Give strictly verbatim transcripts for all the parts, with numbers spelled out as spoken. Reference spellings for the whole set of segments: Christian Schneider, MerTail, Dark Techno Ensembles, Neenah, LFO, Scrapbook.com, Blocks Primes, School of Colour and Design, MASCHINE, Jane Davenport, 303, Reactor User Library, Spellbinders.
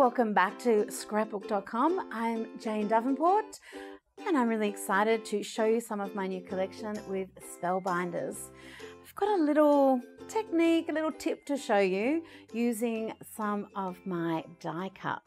Welcome back to Scrapbook dot com. I'm Jane Davenport and I'm really excited to show you some of my new collection with Spellbinders. I've got a little technique, a little tip to show you using some of my die cuts.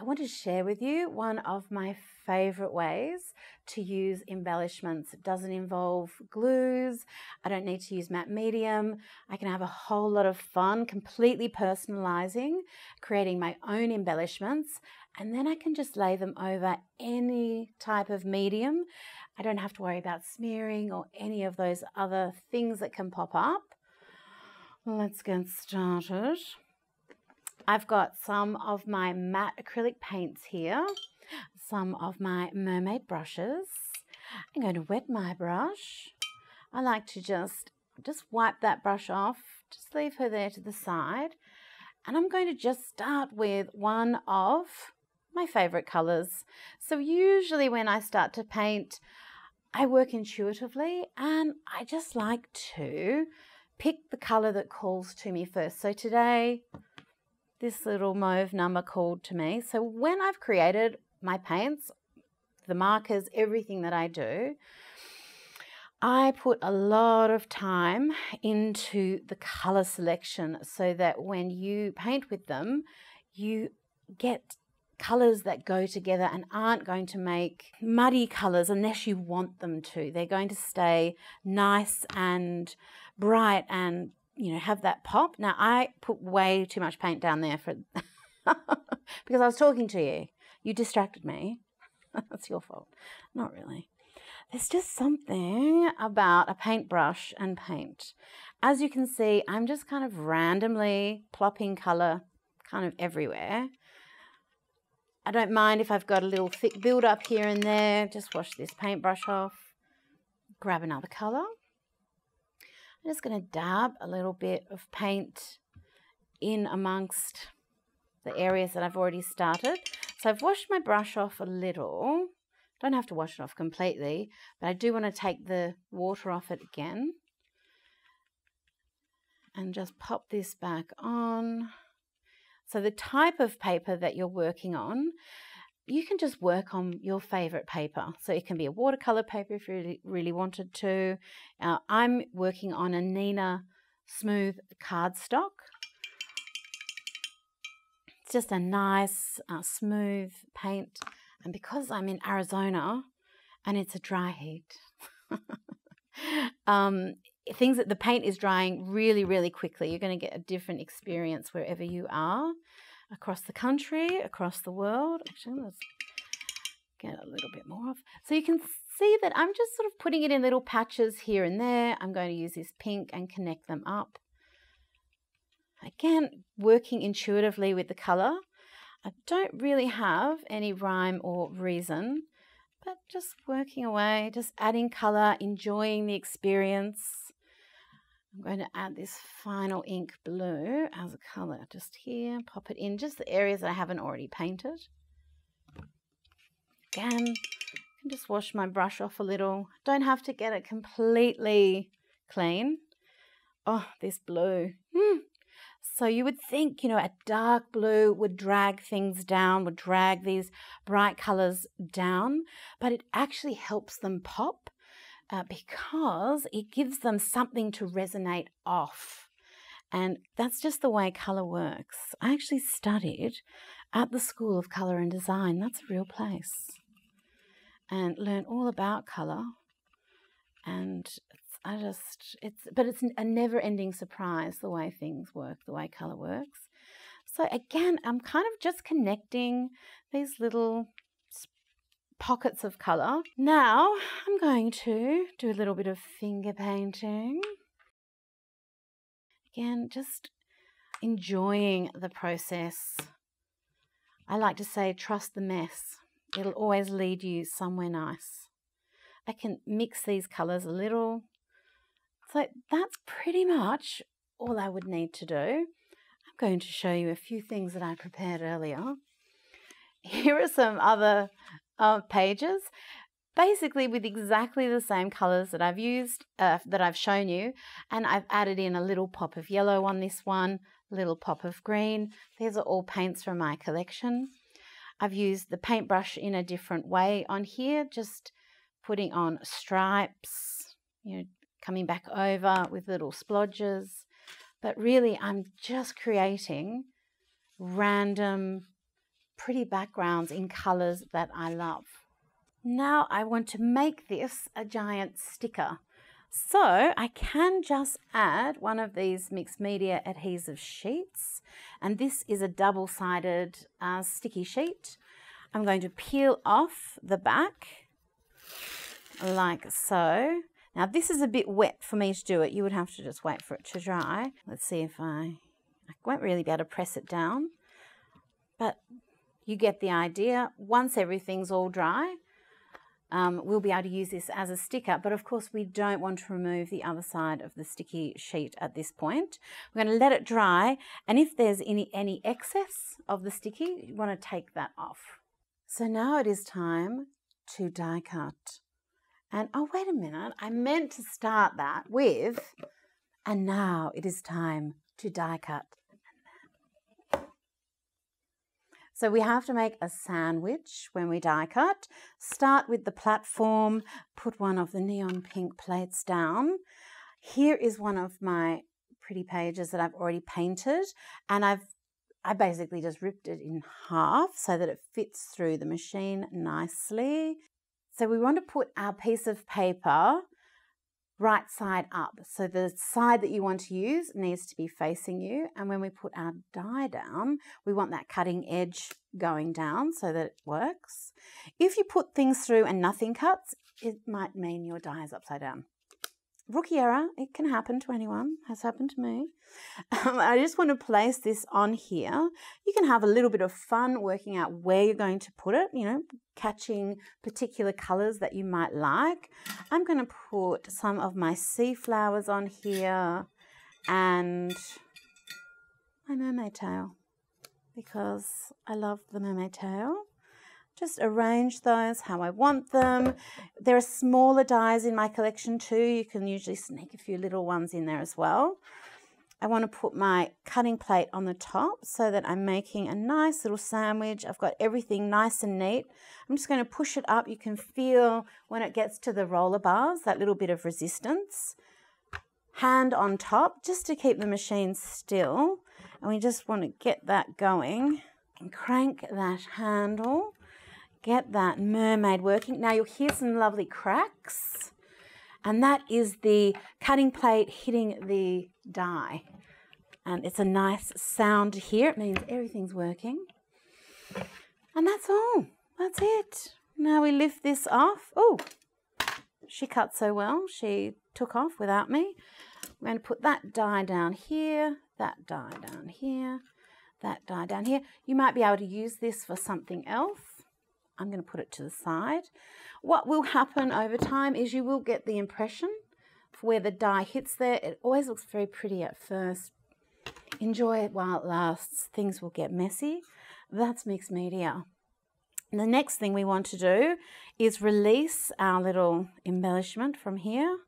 I want to share with you one of my favorite ways to use embellishments. It doesn't involve glues. I don't need to use matte medium. I can have a whole lot of fun completely personalizing, creating my own embellishments, and then I can just lay them over any type of medium. I don't have to worry about smearing or any of those other things that can pop up. Let's get started. I've got some of my matte acrylic paints here, some of my mermaid brushes. I'm going to wet my brush. I like to just, just wipe that brush off, just leave her there to the side. And I'm going to just start with one of my favorite colors. So usually when I start to paint, I work intuitively and I just like to pick the color that calls to me first. So today, this little mauve number called to me. So when I've created my paints, the markers, everything that I do, I put a lot of time into the color selection so that when you paint with them, you get colors that go together and aren't going to make muddy colors unless you want them to. They're going to stay nice and bright and, you know, have that pop. Now, I put way too much paint down there for because I was talking to you. You distracted me. That's your fault. Not really. There's just something about a paintbrush and paint. As you can see, I'm just kind of randomly plopping color kind of everywhere. I don't mind if I've got a little thick build-up here and there. Just wash this paintbrush off. Grab another color. I'm just going to dab a little bit of paint in amongst the areas that I've already started. So I've washed my brush off a little. Don't have to wash it off completely, but I do want to take the water off it again. And just pop this back on. So the type of paper that you're working on, you can just work on your favourite paper. So it can be a watercolour paper if you really, really wanted to. Uh, I'm working on a Neenah smooth cardstock. It's just a nice, uh, smooth paint. And because I'm in Arizona and it's a dry heat, um, things that the paint is drying really, really quickly. You're going to get a different experience wherever you are, across the country, across the world. Actually, let's get a little bit more off. So you can see that I'm just sort of putting it in little patches here and there. I'm going to use this pink and connect them up. Again, working intuitively with the color. I don't really have any rhyme or reason, but just working away, just adding color, enjoying the experience. I'm going to add this final ink blue as a colour just here, pop it in just the areas that I haven't already painted. Again, I can just wash my brush off a little. Don't have to get it completely clean. Oh, this blue. Mm. So you would think, you know, a dark blue would drag things down, would drag these bright colours down, but it actually helps them pop. Uh, because it gives them something to resonate off. And that's just the way colour works. I actually studied at the School of Colour and Design. That's a real place. And learn all about colour. And it's, I just, it's, but it's a never-ending surprise the way things work, the way colour works. So again, I'm kind of just connecting these little pockets of colour. Now I'm going to do a little bit of finger painting. Again, just enjoying the process. I like to say, trust the mess. It'll always lead you somewhere nice. I can mix these colours a little. So that's pretty much all I would need to do. I'm going to show you a few things that I prepared earlier. Here are some other of pages, basically with exactly the same colors that I've used, uh, that I've shown you, and I've added in a little pop of yellow on this one, little pop of green. These are all paints from my collection. I've used the paintbrush in a different way on here, just putting on stripes, you know, coming back over with little splodges. But really, I'm just creating random pretty backgrounds in colours that I love. Now I want to make this a giant sticker. So I can just add one of these mixed media adhesive sheets, and this is a double-sided uh, sticky sheet. I'm going to peel off the back like so. Now this is a bit wet for me to do it. You would have to just wait for it to dry. Let's see if I, I won't really be able to press it down, but you get the idea. Once everything's all dry, um, we'll be able to use this as a sticker, but of course we don't want to remove the other side of the sticky sheet at this point. We're going to let it dry, and if there's any, any excess of the sticky, you want to take that off. So now it is time to die cut. And, oh, wait a minute, I meant to start that with, and now it is time to die cut. So we have to make a sandwich when we die cut. Start with the platform, put one of the neon pink plates down. Here is one of my pretty pages that I've already painted, and I've I basically just ripped it in half so that it fits through the machine nicely. So we want to put our piece of paper right side up. So the side that you want to use needs to be facing you. And when we put our die down, we want that cutting edge going down so that it works. If you put things through and nothing cuts, it might mean your die is upside down. Rookie error, it can happen to anyone, has happened to me. Um, I just want to place this on here. You can have a little bit of fun working out where you're going to put it, you know, catching particular colours that you might like. I'm going to put some of my sea flowers on here and my mermaid tail, because I love the mermaid tail. Just arrange those how I want them. There are smaller dies in my collection too. You can usually sneak a few little ones in there as well. I want to put my cutting plate on the top so that I'm making a nice little sandwich. I've got everything nice and neat. I'm just going to push it up. You can feel when it gets to the roller bars, that little bit of resistance. Hand on top just to keep the machine still. And we just want to get that going and crank that handle. Get that mermaid working. Now you'll hear some lovely cracks, and that is the cutting plate hitting the die. And it's a nice sound to hear. It means everything's working. And that's all. That's it. Now we lift this off. Oh, she cut so well. She took off without me. I'm going to put that die down here, that die down here, that die down here. You might be able to use this for something else. I'm going to put it to the side. What will happen over time is you will get the impression where the die hits there. It always looks very pretty at first. Enjoy it while it lasts. Things will get messy. That's mixed media. And the next thing we want to do is release our little embellishment from here.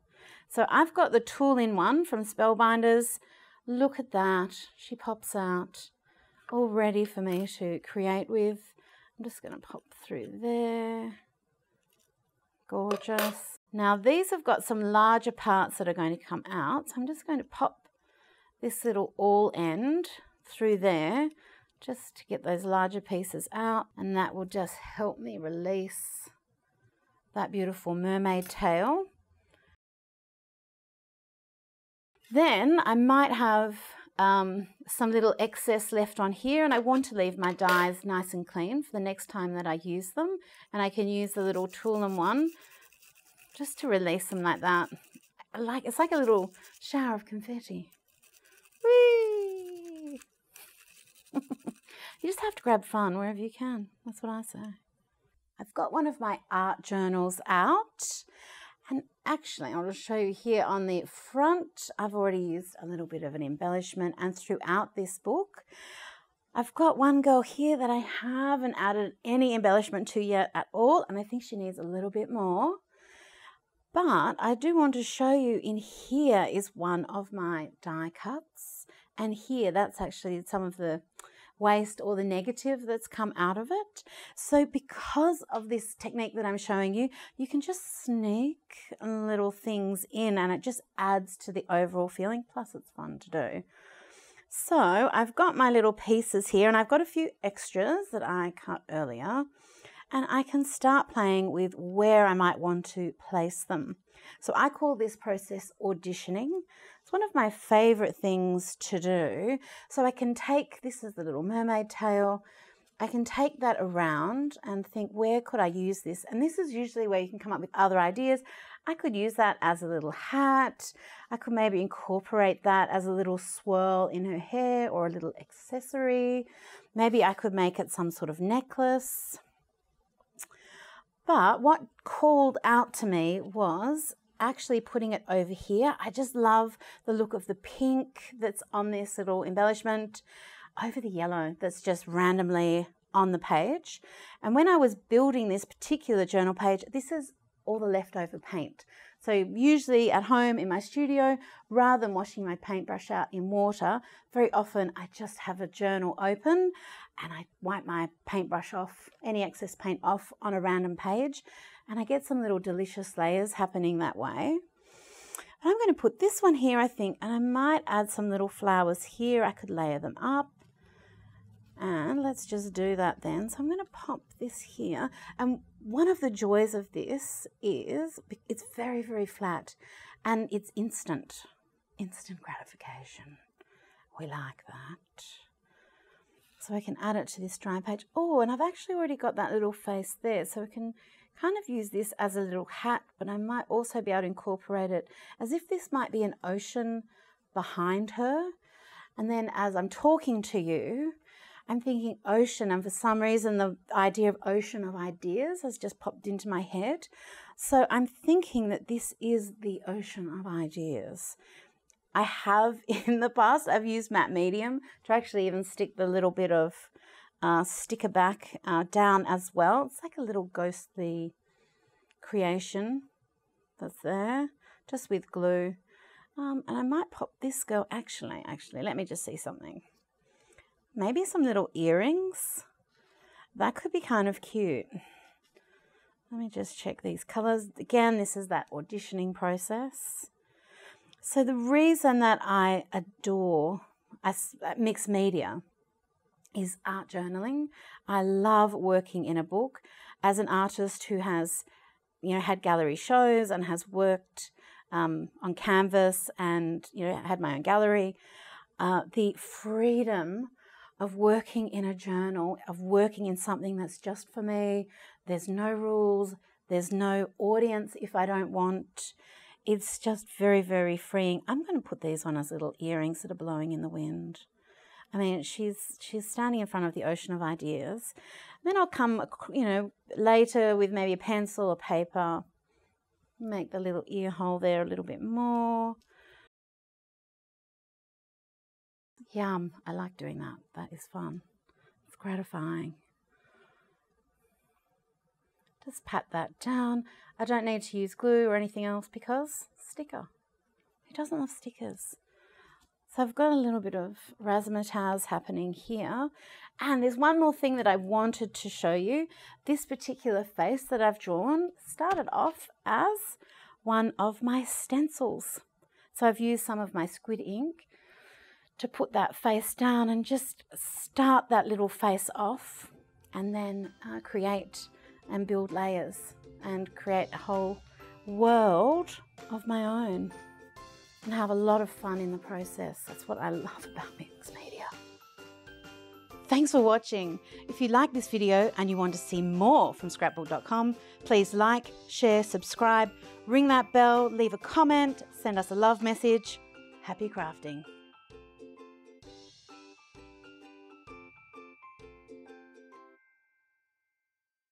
So I've got the tool in one from Spellbinders. Look at that. She pops out, all ready for me to create with. I'm just going to pop through there. Gorgeous. Now these have got some larger parts that are going to come out. So I'm just going to pop this little awl end through there just to get those larger pieces out. And that will just help me release that beautiful mermaid tail. Then I might have Um, some little excess left on here, and I want to leave my dies nice and clean for the next time that I use them, and I can use the little tool in one just to release them like that. I like it's like a little shower of confetti. Whee! You just have to grab fun wherever you can. That's what I say. I've got one of my art journals out. And actually, I'll just show you here on the front, I've already used a little bit of an embellishment, and throughout this book, I've got one girl here that I haven't added any embellishment to yet at all, and I think she needs a little bit more. But I do want to show you in here is one of my die cuts, And here, that's actually some of the waste or the negative that's come out of it. So because of this technique that I'm showing you, you can just sneak little things in and it just adds to the overall feeling, plus it's fun to do. So I've got my little pieces here and I've got a few extras that I cut earlier, and I can start playing with where I might want to place them. So I call this process auditioning. It's one of my favorite things to do. So I can take, this is the little mermaid tail, I can take that around and think, where could I use this? And this is usually where you can come up with other ideas. I could use that as a little hat. I could maybe incorporate that as a little swirl in her hair or a little accessory. Maybe I could make it some sort of necklace. But what called out to me was actually putting it over here. I just love the look of the pink that's on this little embellishment over the yellow that's just randomly on the page. And when I was building this particular journal page, this is all the leftover paint. So usually at home in my studio, rather than washing my paintbrush out in water, very often I just have a journal open and I wipe my paintbrush off, any excess paint off on a random page, and I get some little delicious layers happening that way. And I'm going to put this one here, I think, and I might add some little flowers here. I could layer them up. And let's just do that then. So I'm going to pop this here. And one of the joys of this is it's very, very flat and it's instant, instant gratification. We like that. So I can add it to this dry page. Oh, and I've actually already got that little face there. So we can kind of use this as a little hat, but I might also be able to incorporate it as if this might be an ocean behind her. And then as I'm talking to you, I'm thinking ocean, and for some reason the idea of ocean of ideas has just popped into my head. So I'm thinking that this is the ocean of ideas. I have in the past, I've used matte medium to actually even stick the little bit of uh, sticker back uh, down as well. It's like a little ghostly creation that's there, just with glue. Um, and I might pop this girl, actually, actually, let me just see something. Maybe some little earrings. That could be kind of cute. Let me just check these colors. Again, this is that auditioning process. So the reason that I adore mixed media is art journaling. I love working in a book. As an artist who has, you know, had gallery shows and has worked um, on canvas and, you know, had my own gallery, uh, the freedom of working in a journal, of working in something that's just for me. There's no rules, there's no audience if I don't want. It's just very, very freeing. I'm going to put these on as little earrings that are blowing in the wind. I mean, she's she's standing in front of the ocean of ideas. Then I'll come, you know, later with maybe a pencil or paper, make the little ear hole there a little bit more. Yum, I like doing that. That is fun. It's gratifying. Just pat that down. I don't need to use glue or anything else because sticker. Who doesn't love stickers? So I've got a little bit of razzmatazz happening here. And there's one more thing that I wanted to show you. This particular face that I've drawn started off as one of my stencils. So I've used some of my squid ink to put that face down and just start that little face off, and then uh, create and build layers and create a whole world of my own and have a lot of fun in the process. That's what I love about mixed media. Thanks for watching. If you like this video and you want to see more from scrapbook dot com, please like, share, subscribe, ring that bell, leave a comment, send us a love message. Happy crafting.